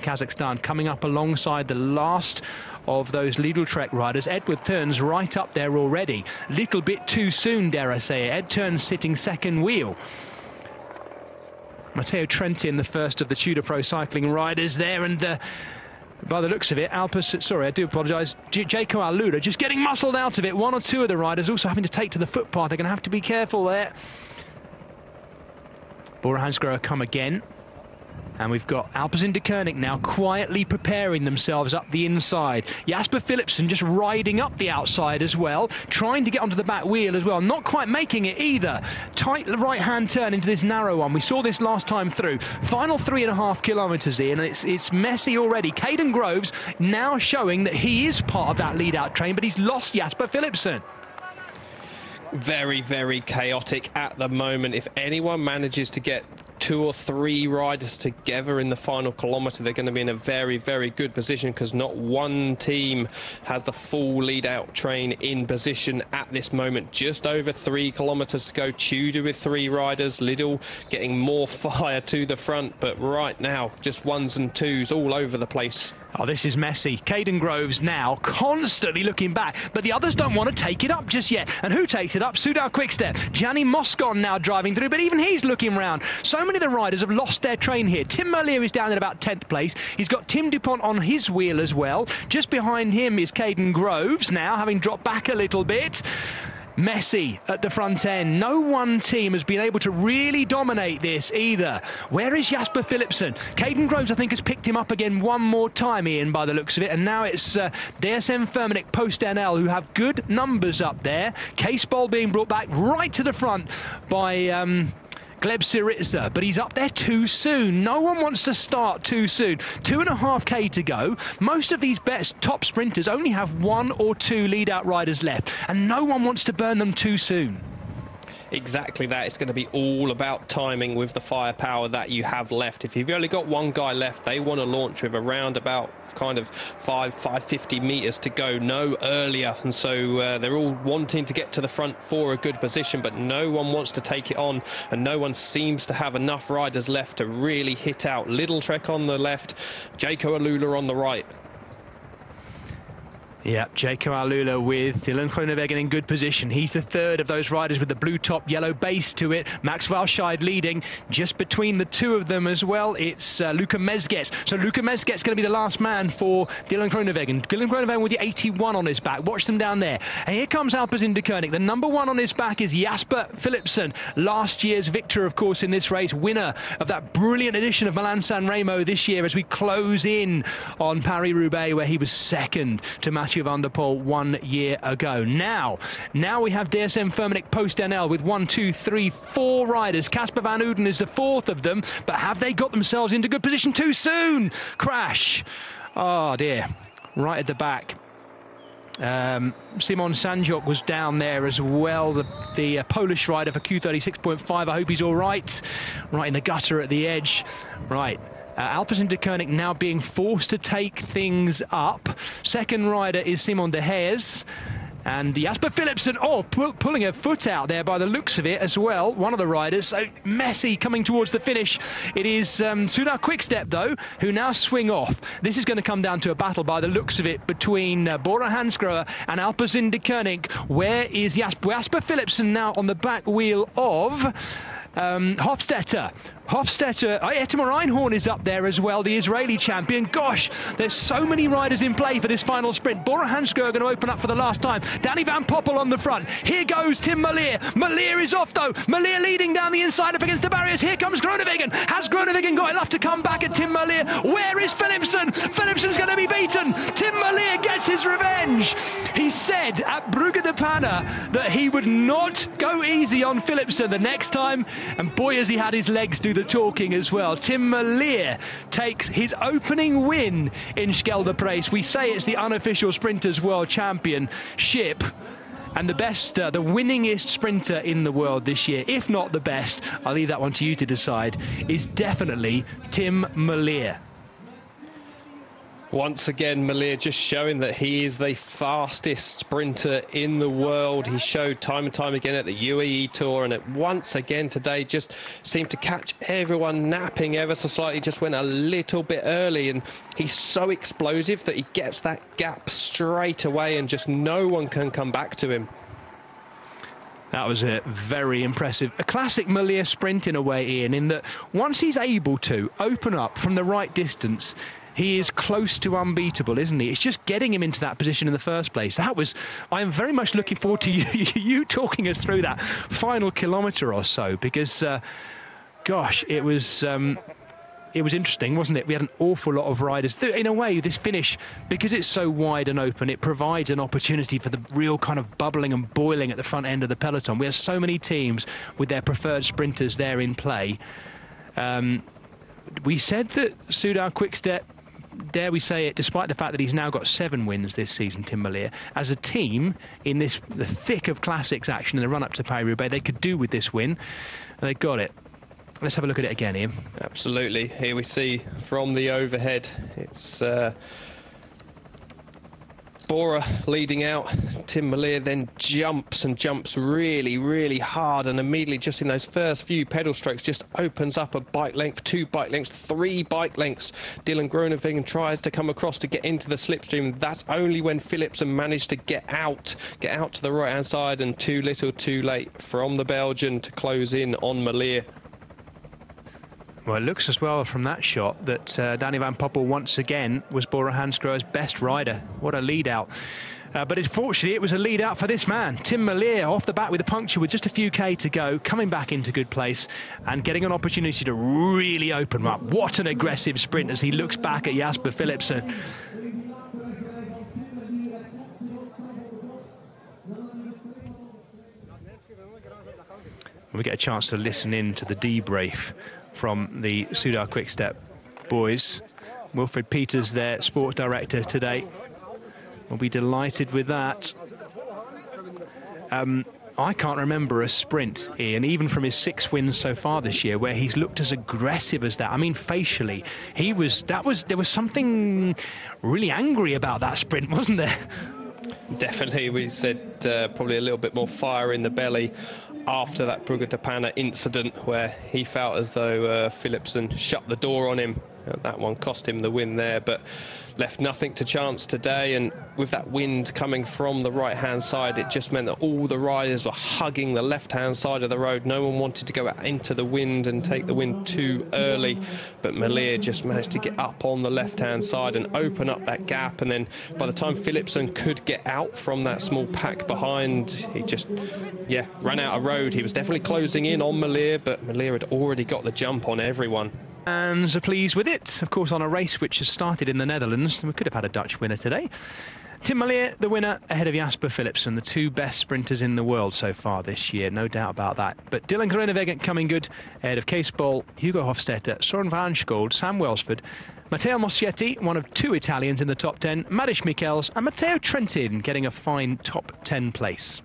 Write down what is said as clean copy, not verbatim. Kazakhstan, coming up alongside the last of those Lidl Trek riders. Edward Thurn's right up there already. Little bit too soon, dare I say. Ed Thurn's sitting second wheel. Matteo Trentin, the first of the Tudor Pro cycling riders there, and by the looks of it, Jayco AlUla just getting muscled out of it. One or two of the riders also having to take to the footpath. They're going to have to be careful there. Bora Hansgrohe come again. And we've got Alpecin-Deceuninck now quietly preparing themselves up the inside. Jasper Philipsen just riding up the outside as well, trying to get onto the back wheel as well, not quite making it either. Tight right-hand turn into this narrow one. We saw this last time through. Final 3.5 kilometres in, and it's messy already. Kaden Groves now showing that he is part of that lead-out train, but he's lost Jasper Philipsen. Very, very chaotic at the moment. If anyone manages to get two or three riders together in the final kilometre, they're going to be in a very, very good position, because not one team has the full lead-out train in position at this moment. Just over 3 kilometres to go. Tudor with three riders. Lidl getting more fire to the front, but right now, just ones and twos all over the place. Oh, this is messy. Kaden Groves now constantly looking back, but the others don't want to take it up just yet. And who takes it up? Soudal-QuickStep. Gianni Moscon now driving through, but even he's looking round. So many of the riders have lost their train here. Tim Merlier is down in about 10th place. He's got Tim Dupont on his wheel as well. Just behind him is Kaden Groves now, having dropped back a little bit. Messy at the front end. No one team has been able to really dominate this either. Where is Jasper Philipsen? Kaden Groves, I think, has picked him up again one more time, Ian, by the looks of it. And now it's DSM-Firmenich PostNL, who have good numbers up there. Case Boll being brought back right to the front by Gleb Syritsa, but he's up there too soon. No one wants to start too soon. 2.5k to go. Most of these best top sprinters only have one or two lead-out riders left, and no one wants to burn them too soon. Exactly that. It's going to be all about timing with the firepower that you have left. If you've only got one guy left, they want to launch with around about kind of 550 meters to go, no earlier, and so they're all wanting to get to the front for a good position, but no one wants to take it on, and no one seems to have enough riders left to really hit out. Lidl Trek on the left, Jayco AlUla on the right. Yeah, Jayco AlUla with Dylan Groenewegen in good position. He's the third of those riders with the blue top, yellow base to it. Max Walscheid leading. Just between the two of them as well, it's Luka Mezgec. So Luka Mezgec's going to be the last man for Dylan Groenewegen. Dylan Groenewegen with the 81 on his back. Watch them down there. And here comes Alpecin-Deceuninck. The number one on his back is Jasper Philipsen. Last year's victor, of course, in this race. Winner of that brilliant edition of Milan-San Remo this year, as we close in on Paris-Roubaix, where he was second to Mathieu Van Der Poel 1 year ago. Now we have DSM-Firmenich PostNL with 4 riders. Kasper Van Uden is the fourth of them, but have they got themselves into good position too soon? Crash. Oh, dear. Right at the back. Szymon Sajnok was down there as well, the Polish rider for Q36.5. I hope he's all right. Right in the gutter at the edge. Right. Alpecin-Deceuninck now being forced to take things up. Second rider is Simon de Haes. And Jasper Philipsen, pulling a foot out there by the looks of it as well. One of the riders, so messy coming towards the finish. It is Soudal-QuickStep, though, who now swing off. This is going to come down to a battle by the looks of it between Bora Hansgrohe and Alpecin-Deceuninck. Where is Jasper Philipsen now on the back wheel of Hofstetter? Tamar Einhorn is up there as well, the Israeli champion. Gosh, there's so many riders in play for this final sprint. Bora Hansgrohe are going to open up for the last time. Danny Van Poppel on the front. Here goes Tim Merlier. Merlier is off, though. Merlier leading down the inside up against the barriers. Here comes Groenewegen. Has Groenewegen got enough to come back at Tim Merlier? Where is Philipsen? Philipsen's going to be beaten. Tim Merlier gets his revenge. He said at Brugge de Panne that he would not go easy on Philipsen the next time, and boy, has he had his legs do the talking as well. Tim Merlier takes his opening win in Scheldeprijs. We say it's the unofficial Sprinters World Championship, and the best, the winningest sprinter in the world this year, if not the best, I'll leave that one to you to decide, is definitely Tim Merlier. Once again, Merlier just showing that he is the fastest sprinter in the world. He showed time and time again at the UAE Tour, and it once again today just seemed to catch everyone napping ever so slightly, just went a little bit early, and he's so explosive that he gets that gap straight away and just no one can come back to him. That was a very impressive, a classic Merlier sprint in a way, Ian, in that once he's able to open up from the right distance, he is close to unbeatable, isn't he? It's just getting him into that position in the first place. That was, I'm very much looking forward to you talking us through that final kilometre or so, because, gosh, it was interesting, wasn't it? We had an awful lot of riders. In a way, this finish, because it's so wide and open, it provides an opportunity for the real kind of bubbling and boiling at the front end of the peloton. We have so many teams with their preferred sprinters there in play. We said that Soudal-QuickStep, dare we say it, despite the fact that he's now got 7 wins this season, Tim Merlier, as a team in this, the thick of classics action in the run-up to Paris-Roubaix, they could do with this win, and they got it. Let's have a look at it again, Ian. Absolutely. Here we see from the overhead, it's Bora leading out. Tim Merlier then jumps and jumps really, really hard, and immediately just in those first few pedal strokes just opens up a bike length, 2 bike lengths, 3 bike lengths. Dylan Groenewegen tries to come across to get into the slipstream. That's only when Philipsen managed to get out to the right-hand side, and too little, too late from the Belgian to close in on Merlier. Well, it looks as well from that shot that Danny Van Poppel once again was Bora Hansgrohe's best rider. What a lead-out. But unfortunately, it was a lead-out for this man, Tim Merlier, off the back with a puncture with just a few K to go, coming back into good place and getting an opportunity to really open up. What an aggressive sprint as he looks back at Jasper Philipsen. We get a chance to listen in to the debrief from the Soudal-QuickStep boys. Wilfried Peters, their sport director today, will be delighted with that. I can't remember a sprint, Ian, even from his 6 wins so far this year, where he's looked as aggressive as that. I mean, facially, he was. There was something really angry about that sprint, wasn't there? Definitely, we said probably a little bit more fire in the belly after that Brugge de Panne incident, where he felt as though Philipsen shut the door on him. That one cost him the win there, but left nothing to chance today. And with that wind coming from the right-hand side, it just meant that all the riders were hugging the left-hand side of the road. No one wanted to go out into the wind and take the wind too early, but Merlier just managed to get up on the left-hand side and open up that gap. And then by the time Philipsen could get out from that small pack behind, he just, yeah, ran out of road. He was definitely closing in on Merlier, but Merlier had already got the jump on everyone. Fans are pleased with it, of course, on a race which has started in the Netherlands. We could have had a Dutch winner today. Tim Merlier, the winner, ahead of Jasper Philipsen, the 2 best sprinters in the world so far this year, no doubt about that. But Dylan Groenewegen coming good, ahead of Kees Bol, Hugo Hofstetter, Søren Vanschoten, Sam Welsford, Matteo Moscietti, one of 2 Italians in the top 10, Matthias Michels and Matteo Trentin getting a fine top 10 place.